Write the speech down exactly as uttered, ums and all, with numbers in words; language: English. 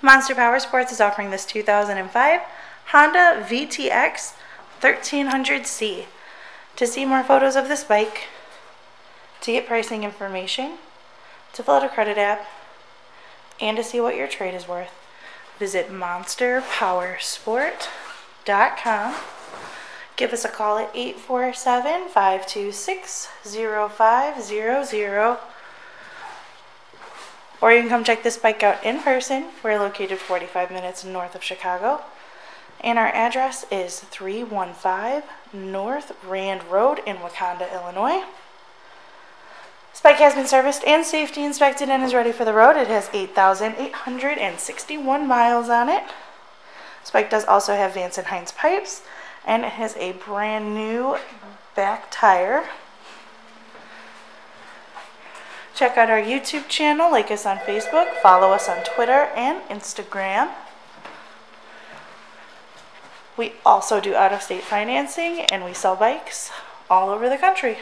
Monster Power Sports is offering this two thousand five Honda V T X thirteen hundred C. To see more photos of this bike, to get pricing information, to fill out a credit app, and to see what your trade is worth, visit monster power sport dot com. Give us a call at eight four seven, five two six, zero five zero zero. Or you can come check this bike out in person. We're located forty-five minutes north of Chicago. And our address is three one five North Rand Road in Wauconda, Illinois. This bike has been serviced and safety inspected and is ready for the road. It has eight thousand eight hundred sixty-one miles on it. This bike does also have Vance and Hines pipes, and it has a brand new back tire. Check out our YouTube channel, like us on Facebook, follow us on Twitter and Instagram. We also do out-of-state financing, and we sell bikes all over the country.